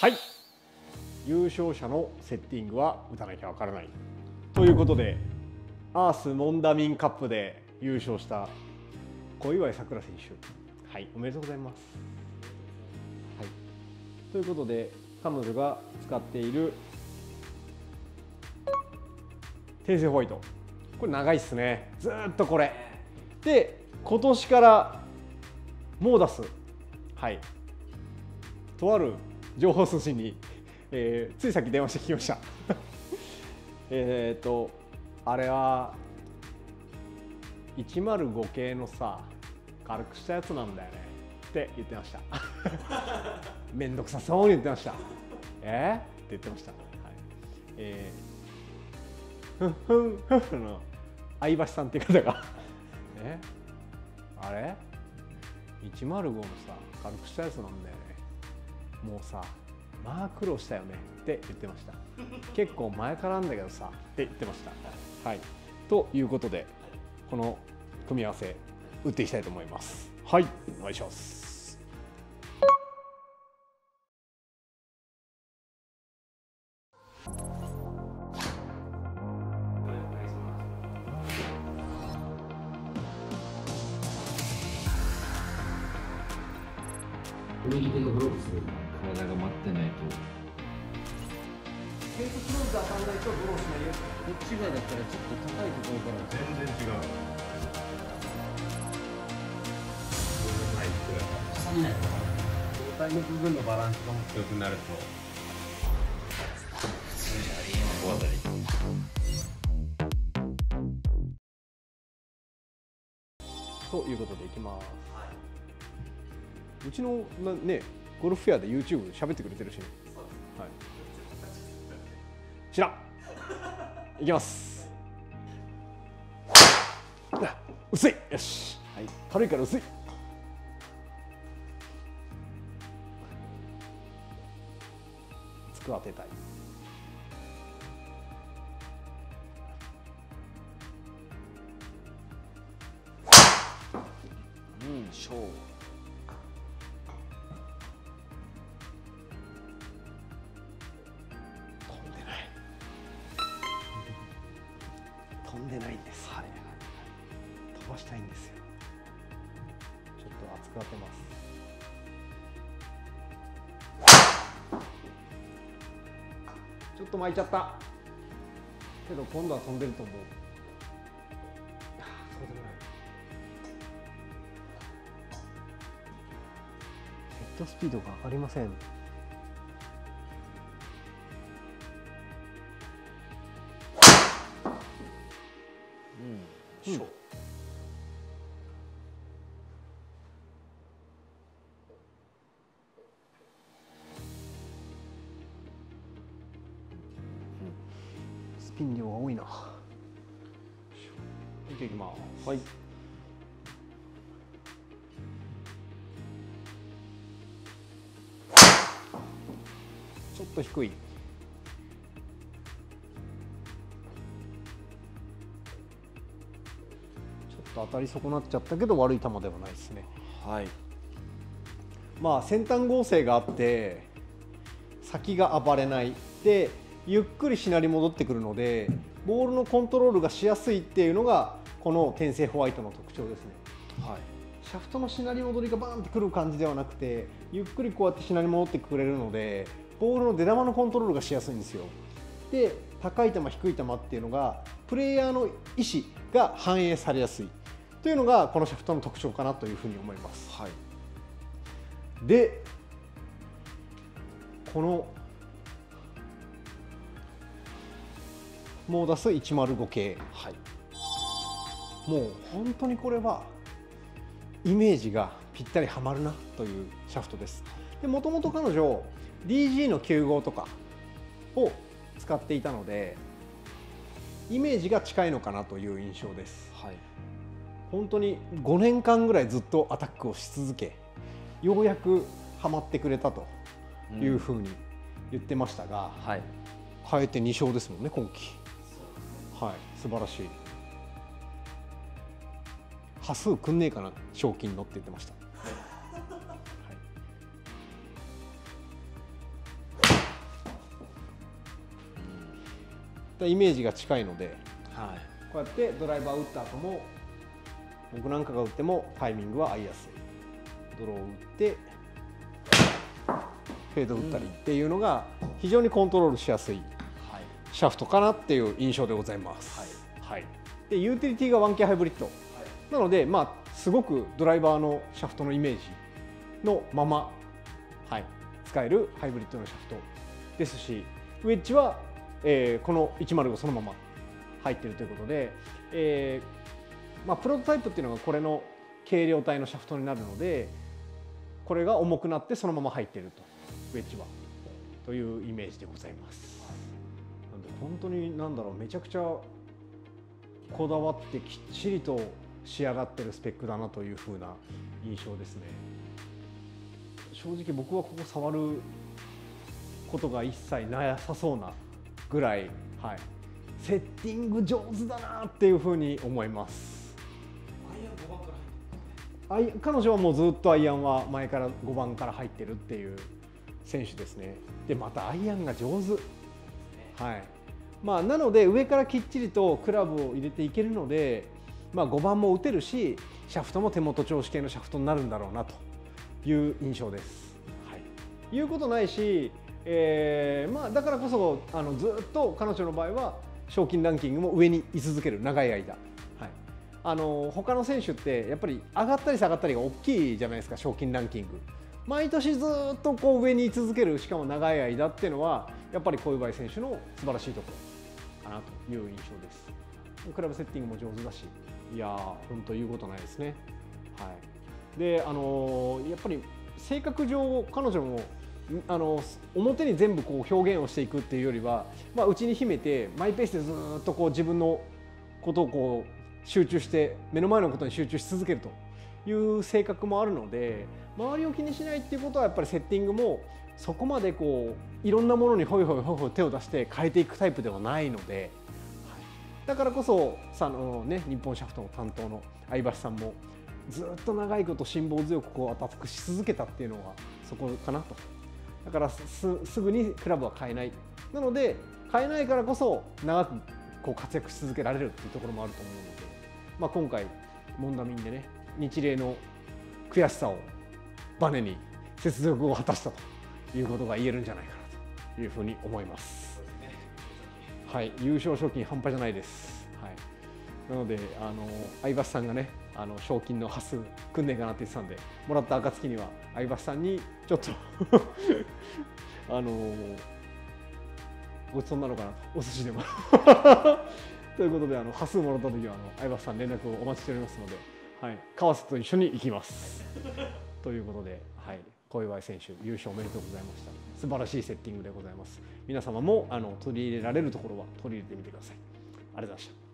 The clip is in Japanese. はい、優勝者のセッティングは打たなきゃわからないということで、アースモンダミンカップで優勝した小祝さくら選手、はい、おめでとうございます、はい、ということで彼女が使っている訂正ホワイト、これ長いっすね、ずっとこれで今年からモーダス、はい、とある情報筋に、ついさっき電話して聞きましたあれは105系のさ軽くしたやつなんだよねって言ってましためんどくさそうに言ってましたって言ってました、はい、相橋さんっていう方があれ105のさ軽くしたやつなんだよね、もうさまあ苦労したよねって言ってました、結構前からなんだけどさって言ってました。はい、ということでこの組み合わせ打っていきたいと思います。はい、お願いします。右手がブロックする、体が待ってないとフェイスクローズ当たらないとブローしないよ。こっち側だったらちょっと高いところから全然違う、はい、これ挟んない胴体の部分のバランスがも強くなると普通じゃありえない小当たりということでいきます。うちのね、ゴルフフェアで YouTube 喋ってくれてるしね、はい、知らんいきます。薄い、よし、はい、軽いから薄い。つく当てたい。うん、ショー飛んでないんです、はい、飛ばしたいんですよ。ちょっと厚く当てますちょっと巻いちゃったけど今度は飛んでると思う。ああ、そうでもない。ヘッドスピードが上がりません。うん、スピン量が多いな。見ていきます。はい。ちょっと低い。当たり損なっちゃったけど悪い球ではないですね。はい。まあ先端剛性があって先が暴れないでゆっくりしなり戻ってくるのでボールのコントロールがしやすいっていうのがこの天性ホワイトの特徴ですね。はい。シャフトのしなり戻りがバーンってくる感じではなくてゆっくりこうやってしなり戻ってくれるのでボールの出玉のコントロールがしやすいんですよ。で高い球低い球っていうのがプレイヤーの意思が反映されやすいというのがこのシャフトの特徴かなというふうに思います。はい、でこのモーダス105系、はい、もう本当にこれはイメージがぴったりはまるなというシャフトです。でもともと彼女 DG の9号とかを使っていたのでイメージが近いのかなという印象です。はい、本当に5年間ぐらいずっとアタックをし続けようやくはまってくれたというふうに言ってましたが、うん、はい、変えて2勝ですもんね今季。はい、素晴らしい。端数くんねえかな賞金のって言ってました。はい、イメージが近いので、はい、こうやってドライバーを打った後も僕なんかが打ってもタイミングは合いやすい。ドローを打ってフェードを打ったりっていうのが非常にコントロールしやすいシャフトかなっていう印象でございます。はいはい、でユーティリティが 1K ハイブリッド、はい、なので、まあ、すごくドライバーのシャフトのイメージのまま、はい、使えるハイブリッドのシャフトですし、ウェッジは、この105そのまま入っているということで、まあ、プロトタイプっていうのがこれの軽量体のシャフトになるので、これが重くなってそのまま入っていると、ウェッジはというイメージでございます。なんで本当になんだろう、めちゃくちゃこだわってきっちりと仕上がってるスペックだなという風な印象ですね。正直僕はここ触ることが一切なさそうなぐらい、はい、セッティング上手だなっていう風に思います。彼女はもうずっとアイアンは前から5番から入ってるっていう選手ですね。でまたアイアンが上手、はい、まあ、なので上からきっちりとクラブを入れていけるので、まあ、5番も打てるしシャフトも手元調子系のシャフトになるんだろうなという印象です。はい、言うことないし、まあ、だからこそずっと彼女の場合は賞金ランキングも上に居続ける、長い間、はい、他の選手ってやっぱり上がったり下がったりが大きいじゃないですか、賞金ランキング。毎年ずっとこう上に居続ける、しかも長い間っていうのはやっぱり小祝選手の素晴らしいところかなという印象です。クラブセッティングも上手だし、いやー本当言うことないですね。はい、でやっぱり性格上彼女も表に全部こう表現をしていくっていうよりは、まあ、内に秘めてマイペースでずっとこう自分のことをこう集中して、目の前のことに集中し続けるという性格もあるので、周りを気にしないっていうことはやっぱりセッティングもそこまでこういろんなものにホイホイホイホイ手を出して変えていくタイプではないので、はい、だからこそ日本シャフトの担当の相橋さんもずっと長いこと辛抱強くこうアタックし続けたっていうのがそこかなと。だからすぐにクラブは変えない、なので変えないからこそ長くこう活躍し続けられるっていうところもあると思うので、まあ、今回モンダミンでね、日礼の悔しさをバネに雪辱を果たしたということが言えるんじゃないかなというふうに思います。はい、優勝賞金半端じゃないです。はい、なので相橋さんがね、賞金の端数くんねえかなって言ってたんで、もらった暁には相橋さんにちょっとごちそうになろうかなと、お寿司でもということで、端数もらった時は相橋さん連絡をお待ちしておりますので。はい、川瀬と一緒に行きますということで、はい、小祝選手優勝おめでとうございました。素晴らしいセッティングでございます。皆様も取り入れられるところは取り入れてみてください。ありがとうございました。